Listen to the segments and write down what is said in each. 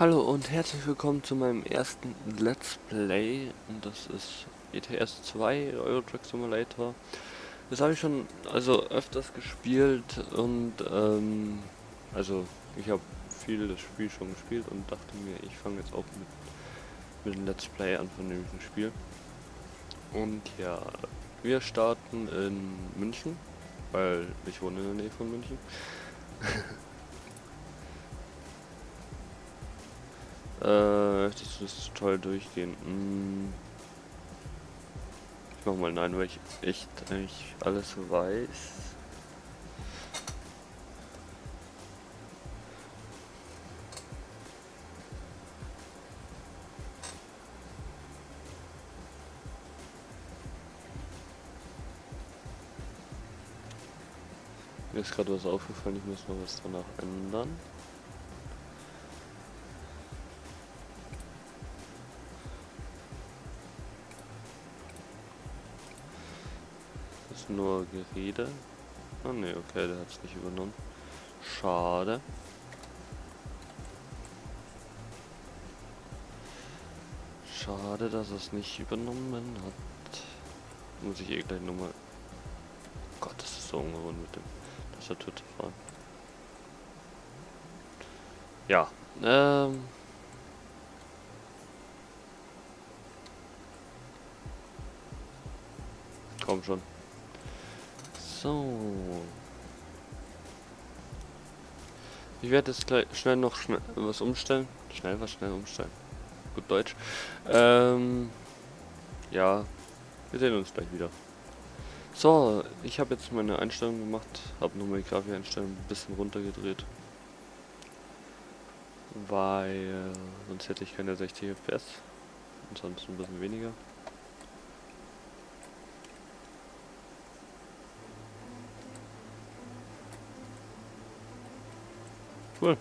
Hallo und herzlich willkommen zu meinem ersten Let's Play, und das ist ETS 2, Euro Truck Simulator. Das habe ich schon öfters gespielt und ich habe viel das Spiel schon gespielt und dachte mir, ich fange jetzt auch mit dem Let's Play an von dem Spiel. Und ja, wir starten in München, weil ich wohne in der Nähe von München. Das ist toll durchgehen. Ich mach mal nein, weil ich echt eigentlich alles weiß. Mir ist gerade was aufgefallen, ich muss noch was danach ändern. Nur Gerede. Ah ne, okay, der hat es nicht übernommen. Schade. Schade, dass er es nicht übernommen hat. Muss ich eh gleich nochmal... Gott, das ist so ungewohnt mit dem Tastatur zu fahren. Ja, komm schon. So. Ich werde jetzt gleich schnell umstellen. Gut Deutsch. Ja, wir sehen uns gleich wieder. So, ich habe jetzt meine Einstellung gemacht, habe nochmal die Grafikeinstellung ein bisschen runtergedreht. Weil sonst hätte ich keine 60 FPS. Und sonst ein bisschen weniger. Cool.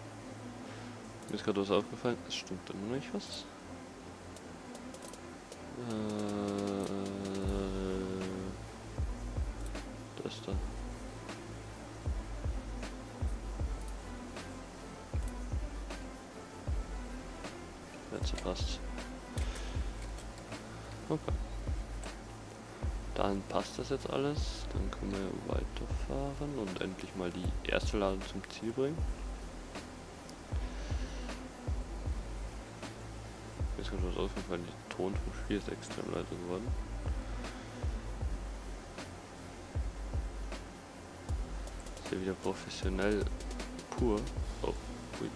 Mir ist gerade was aufgefallen. Es stimmt dann noch nicht was. Das da. Jetzt passt. Okay. Dann passt das jetzt alles. Dann können wir weiterfahren und endlich mal die erste Ladung zum Ziel bringen. Jetzt kommt was aufgefallen, der Ton vom Spiel ist extrem leise geworden. Ist ja wieder professionell pur. Oh, ui.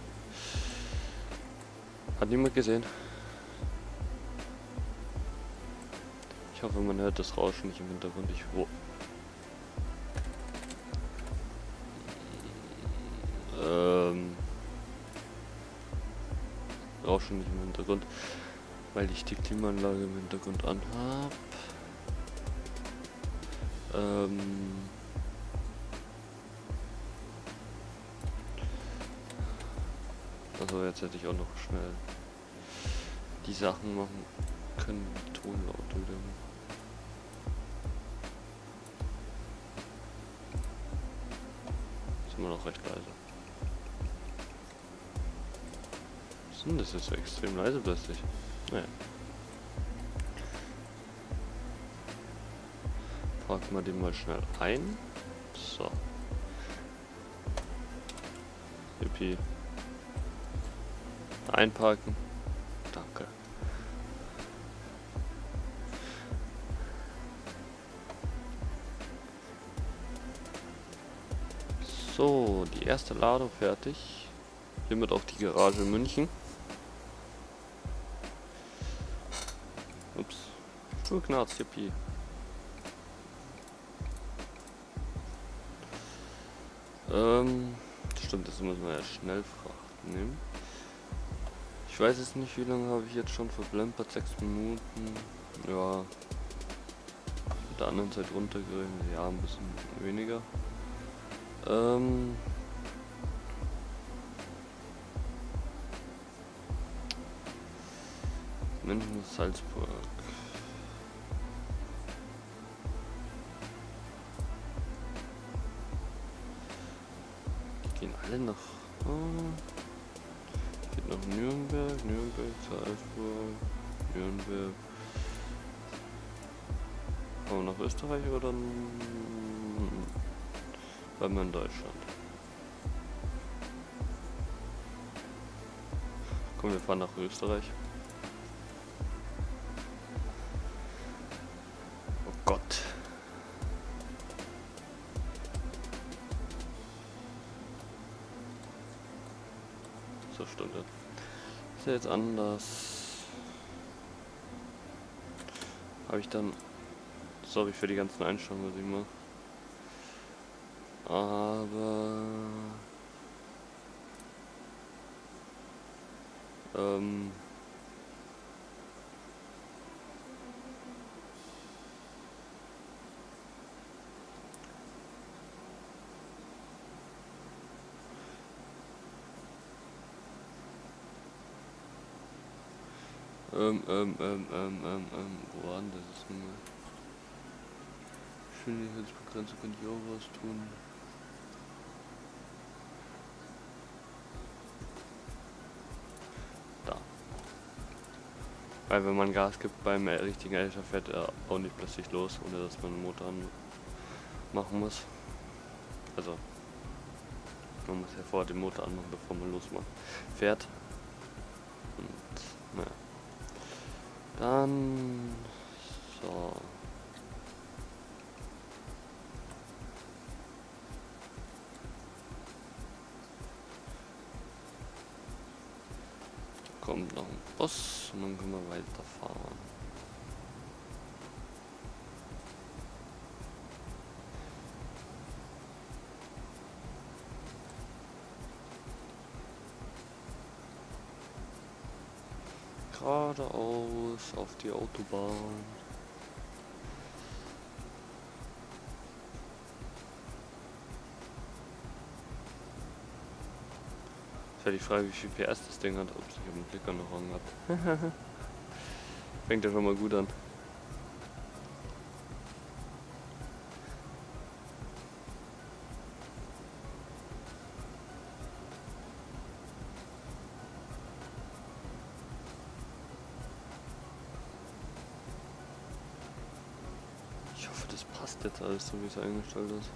Hat niemand gesehen. Ich hoffe, man hört das Rauschen nicht im Hintergrund. Rauschen nicht im Hintergrund, weil ich die Klimaanlage im Hintergrund anhab. Also jetzt hätte ich auch noch schnell die Sachen machen können, die Tonlaute wieder. Ist immer noch recht leise. Das ist extrem leise plötzlich. Naja. Packen wir den mal schnell ein. So. Yippie. Einparken. Danke. So, die erste Ladung fertig. Hiermit auf die Garage in München. Ups, Stuhlknarz, Yippie. Stimmt, das muss man ja Schnellfracht nehmen. Ich weiß jetzt nicht, wie lange habe ich jetzt schon verplempert, 6 Minuten. Ja, mit der anderen Zeit runtergerechnet, ja, ein bisschen weniger. München, Salzburg. Die gehen alle noch. Geht noch Nürnberg, Salzburg, Nürnberg. Kommen wir nach Österreich oder dann bleiben wir in Deutschland? Komm, wir fahren nach Österreich. Oh Gott. So, Stunde. Ist ja jetzt anders. Habe ich dann... Sorry für die ganzen Einstellungen, was ich mache. Aber... wo war denn das nun mal? Geschwindigkeitsbegrenzung könnte ich auch was tun. Da. Weil wenn man Gas gibt beim richtigen Elcher, fährt er auch nicht plötzlich los, ohne dass man den Motor anmachen muss. Also, man muss ja vorher den Motor anmachen, bevor man losfährt. Und, naja. Dann... So... Kommt noch ein Bus und dann können wir weiterfahren. Geradeaus auf die Autobahn. Ist ja die Frage, wie viel PS das Ding hat. Ups, ich habe einen Klicker noch angehabt. Fängt ja schon mal gut an. Ich hoffe, das passt jetzt alles so, wie es eingestellt ist.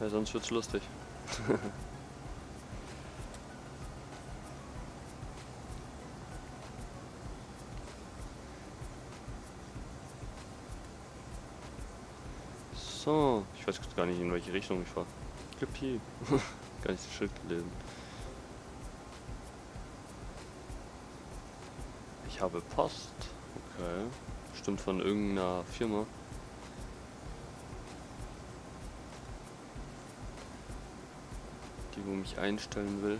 Ja, sonst wird's lustig. So, ich weiß gar nicht, in welche Richtung ich fahre. Klippi. Gar nicht so Schild gelesen. Ich habe Post. Okay. Bestimmt von irgendeiner Firma. Wo mich einstellen will.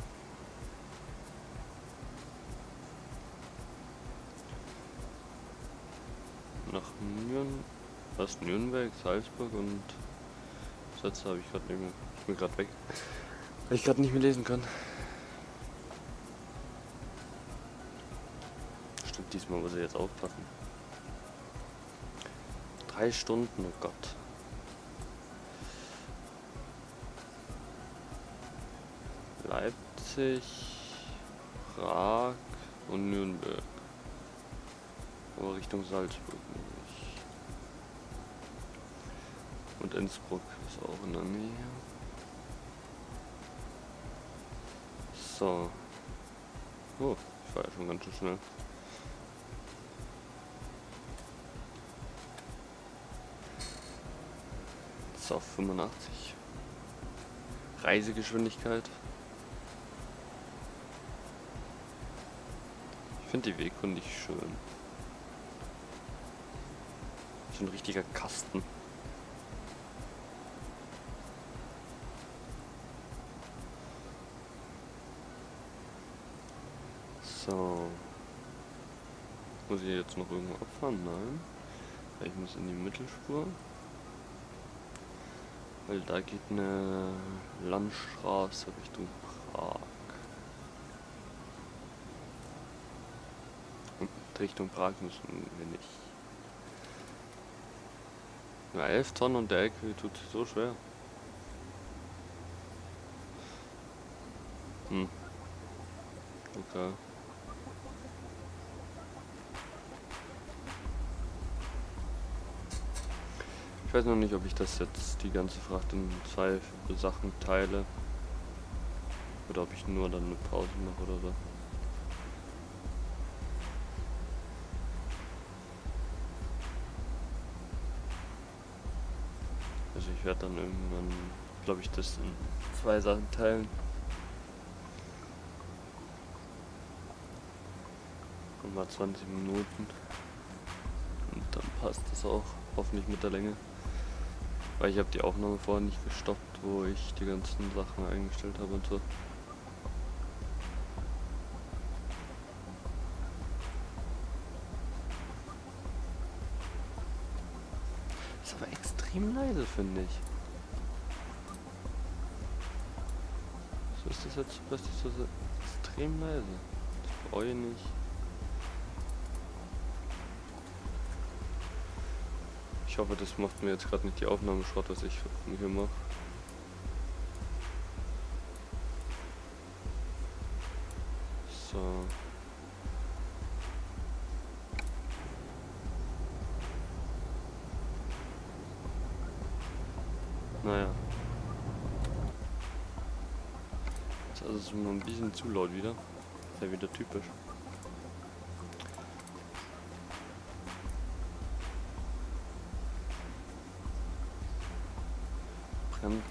Nach Nürnberg, Salzburg und Sätze habe ich gerade nicht mehr. Ich bin gerade weg, weil ich gerade nicht mehr lesen kann. Stimmt, diesmal muss ich jetzt aufpassen. 3 Stunden, oh Gott. Leipzig, Prag und Nürnberg. Aber Richtung Salzburg nicht. Und Innsbruck ist auch in der Nähe. So. Oh, ich fahre ja schon ganz schön schnell. Jetzt auf 85. Reisegeschwindigkeit. Ich finde die Wegkunde nicht schön. So ein richtiger Kasten. So. Muss ich jetzt noch irgendwo abfahren? Nein. Ich muss in die Mittelspur. Weil da geht eine Landstraße Richtung Prag. Richtung Prag müssen wir nicht. Na, 11 Tonnen und der LKW tut sich so schwer. Hm. Okay. Ich weiß noch nicht, ob ich das jetzt die ganze Fracht in zwei Sachen teile. Oder ob ich nur dann eine Pause mache oder so. Also ich werde dann irgendwann, glaube ich, das in zwei Sachen teilen. Und mal 20 Minuten. Und dann passt das auch. Hoffentlich mit der Länge. Weil ich habe die Aufnahme vorher nicht gestoppt, wo ich die ganzen Sachen eingestellt habe und so. Ist aber extrem leise, finde ich. So ist das jetzt plötzlich so extrem leise. Ich freue mich. Ich hoffe, das macht mir jetzt gerade nicht die Aufnahme Schrott, was ich hier mache. So. Naja. Jetzt ist es nur ein bisschen zu laut wieder. Ist ja wieder typisch.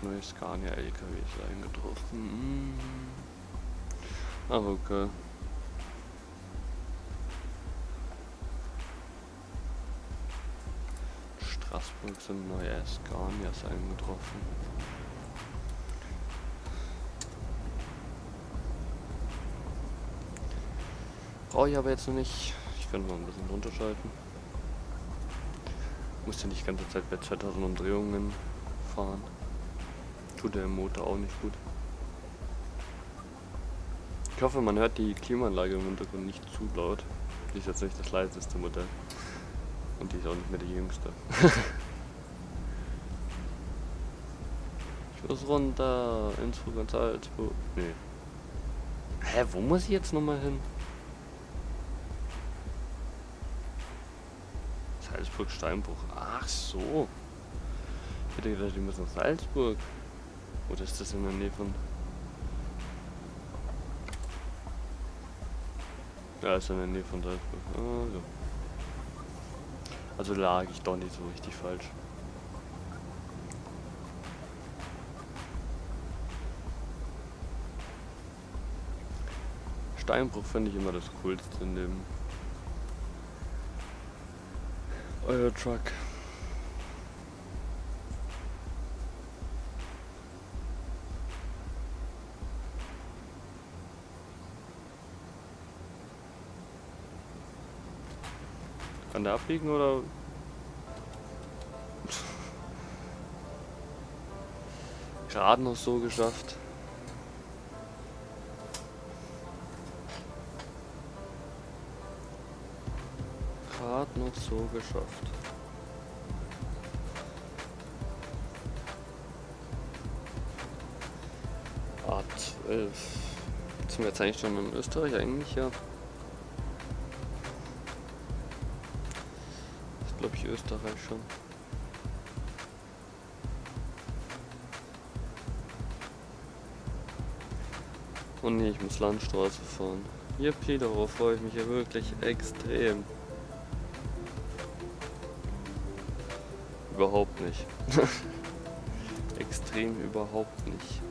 Neue Scania-LKWs eingetroffen. Ach, okay. In Straßburg sind neue Scanias eingetroffen. Brauche ich aber jetzt noch nicht. Ich kann noch ein bisschen runterschalten. Muss ja nicht die ganze Zeit bei 2000 Umdrehungen fahren. Tut der Motor auch nicht gut. Ich hoffe, man hört die Klimaanlage im Hintergrund nicht zu laut. Die ist jetzt nicht das leiseste Modell. Und die ist auch nicht mehr die jüngste. Ich muss runter. Innsbruck und Salzburg. Nee. Hä, wo muss ich jetzt nochmal hin? Salzburg, Steinbruch. Ach so. Ich hätte gedacht, die müssen nach Salzburg. Oder ist das in der Nähe von... Ja, ist in der Nähe von Salzburg. Also lag ich doch nicht so richtig falsch. Steinbruch finde ich immer das coolste in dem Euro Truck. Kann der abbiegen oder? Gerade noch so geschafft. Gerade noch so geschafft. A12. Sind wir jetzt eigentlich schon in Österreich? Eigentlich ja. Glaube ich Österreich schon. Oh ne, ich muss Landstraße fahren. Yippie, darauf freue ich mich ja wirklich extrem. Überhaupt nicht. Extrem überhaupt nicht.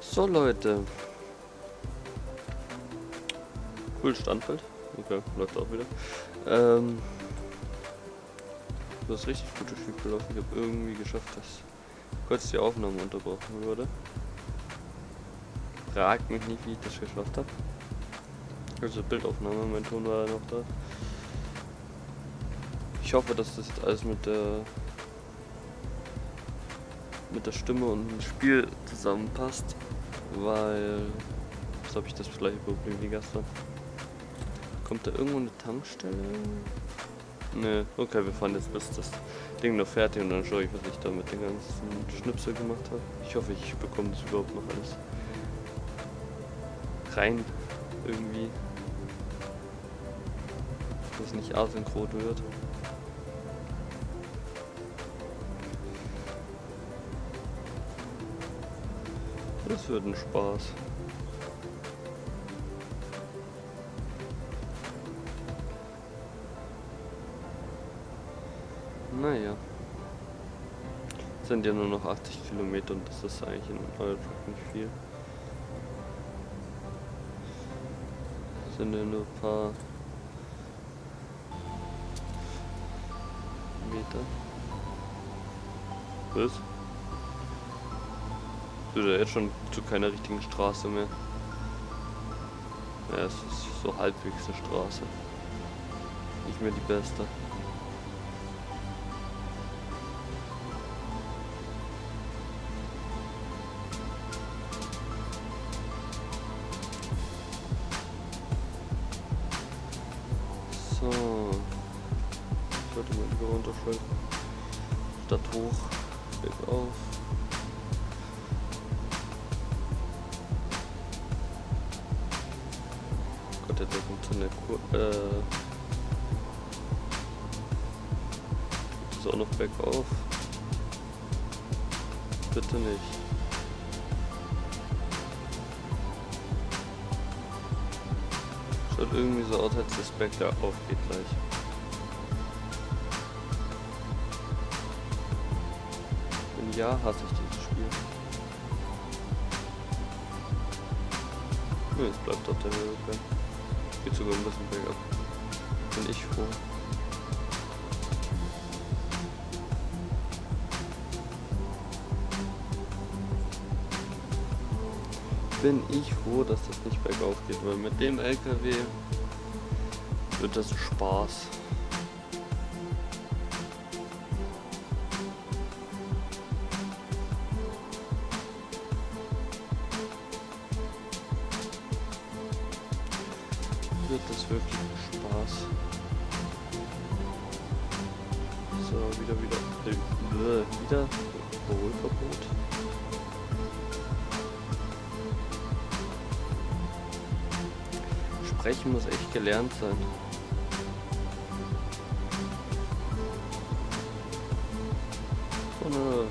So Leute. Cool, Standbild. Okay, läuft auch wieder. Das ist richtig gutes Spiel gelaufen. Ich habe irgendwie geschafft, dass kurz die Aufnahme unterbrochen wurde. Fragt mich nicht, wie ich das geschafft habe. Also Bildaufnahme, mein Ton war noch da. Ich hoffe, dass das jetzt alles mit der Stimme und dem Spiel zusammenpasst, weil jetzt habe ich das gleiche Problem wie gestern. Kommt da irgendwo eine Tankstelle? Nö, nee, okay, wir fahren jetzt bis das Ding noch fertig und dann schaue ich, was ich da mit den ganzen Schnipsel gemacht habe. Ich hoffe, ich bekomme das überhaupt noch alles rein, irgendwie, dass es nicht asynchron wird. Das wird ein Spaß. Naja. Es sind ja nur noch 80 Kilometer und das ist eigentlich in Euro Truck nicht viel. Es sind ja nur ein paar Meter. Was? Du da jetzt schon zu keiner richtigen Straße mehr. Ja, es ist so halbwegs eine Straße. Nicht mehr die beste. So. Ich sollte mal lieber runterschalten. Statt hoch, weg auf. Der kommt zu einer Kurve. Ist auch noch bergauf. Bitte nicht. Schaut irgendwie so aus, als das Berg da aufgeht gleich. Wenn ja, hasse ich dieses Spiel. Nö, jetzt bleibt doch der Weg. Geht sogar ein bisschen bergab. Bin ich froh. Bin ich froh, dass das nicht bergauf geht, weil mit dem LKW wird das Spaß. Wieder Überholverbot. Sprechen muss echt gelernt sein. Oh ne.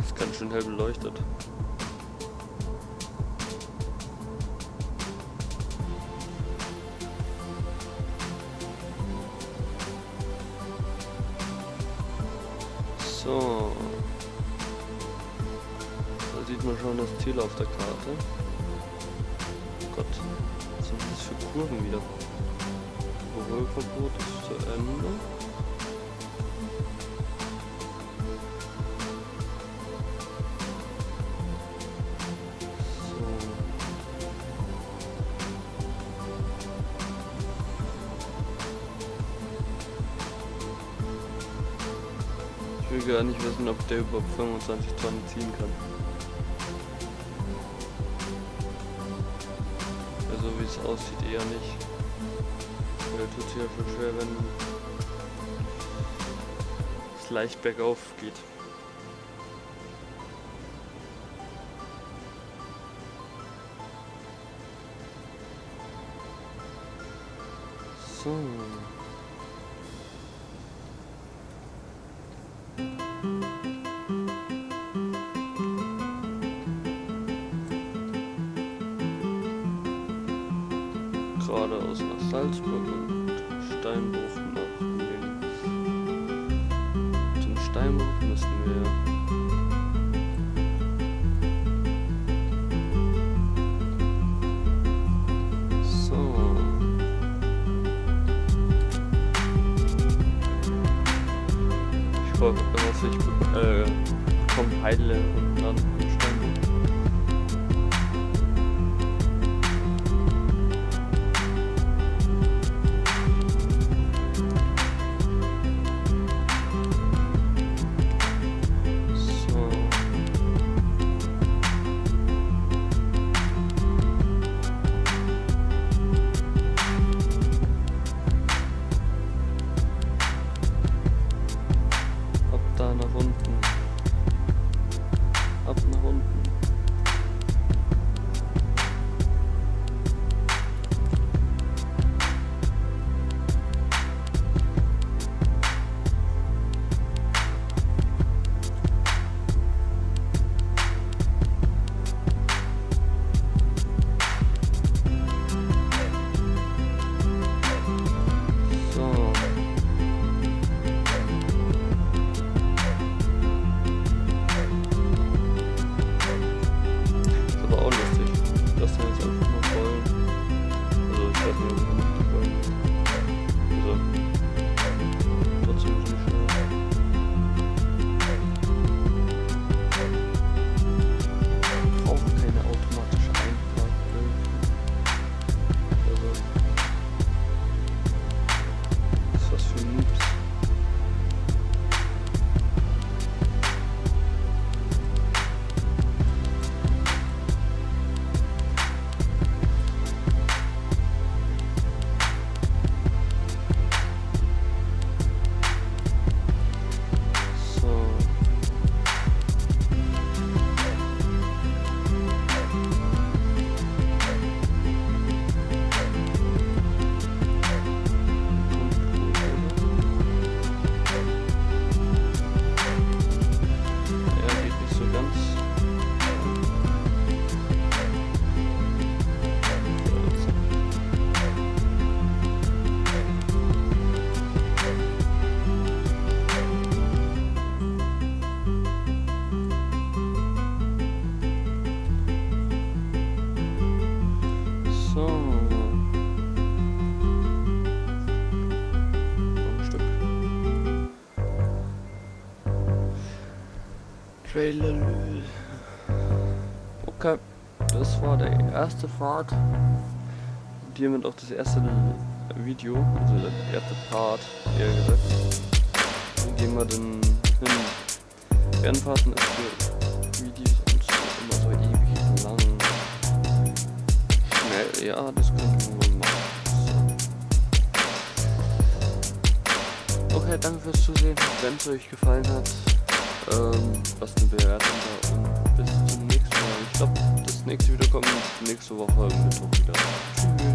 Ist ganz schön hell beleuchtet. So, da sieht man schon das Ziel auf der Karte. Oh Gott, was sind das für Kurven wieder? Überholverbot ist zu Ende. Ich will gar nicht wissen, ob der überhaupt 25 Tonnen ziehen kann. Also wie es aussieht, eher nicht. Der tut sich ja schon schwer, wenn es leicht bergauf geht. So. Geradeaus nach Salzburg und Steinbruch nach links. Zum Steinbruch müssen wir. So. Ich hoffe, dass ich bekomme Heidle und dann. Ab nach unten. Okay, das war der erste Fahrt und hiermit auch das erste Video, also der erste Part, eher gesagt. Dann gehen wir dann hin. Rennfahrten ist für Videos und so immer so ewig lang. Nee, ja, das können wir machen. So. Okay, danke fürs Zusehen, wenn es euch gefallen hat. Was eine Bewertung da und bis zum nächsten Mal. Ich glaube, das nächste Video kommt nächste Woche Mittwoch wieder. Tschüss.